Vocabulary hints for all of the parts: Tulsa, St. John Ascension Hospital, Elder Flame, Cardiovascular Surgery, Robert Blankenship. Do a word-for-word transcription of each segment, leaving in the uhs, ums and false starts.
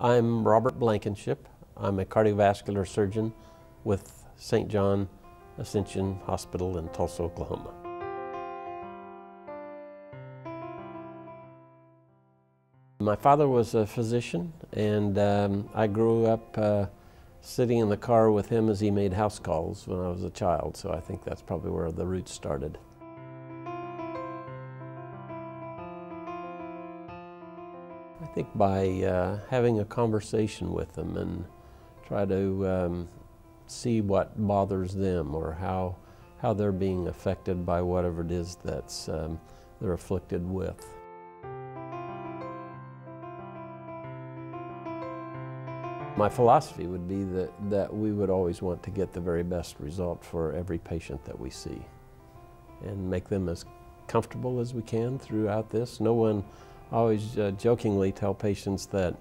I'm Robert Blankenship. I'm a cardiovascular surgeon with Saint John Ascension Hospital in Tulsa, Oklahoma. My father was a physician, and um, I grew up uh, sitting in the car with him as he made house calls when I was a child, so I think that's probably where the roots started. I think by uh, having a conversation with them and try to um, see what bothers them or how, how they're being affected by whatever it is that's um, they're afflicted with. My philosophy would be that, that we would always want to get the very best result for every patient that we see and make them as comfortable as we can throughout this. No one I always uh, jokingly tell patients that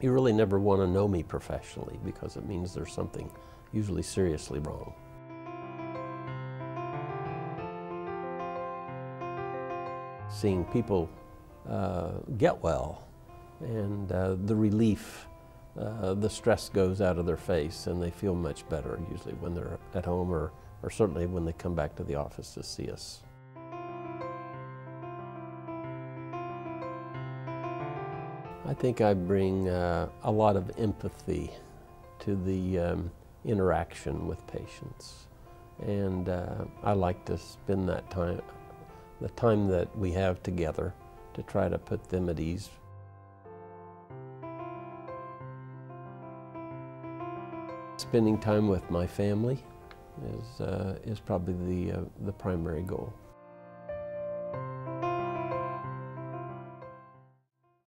you really never want to know me professionally because it means there's something usually seriously wrong. Seeing people uh, get well and uh, the relief, uh, the stress goes out of their face and they feel much better usually when they're at home or, or certainly when they come back to the office to see us. I think I bring uh, a lot of empathy to the um, interaction with patients, and uh, I like to spend that time, the time that we have together, to try to put them at ease. Spending time with my family is uh, is probably the uh, the primary goal.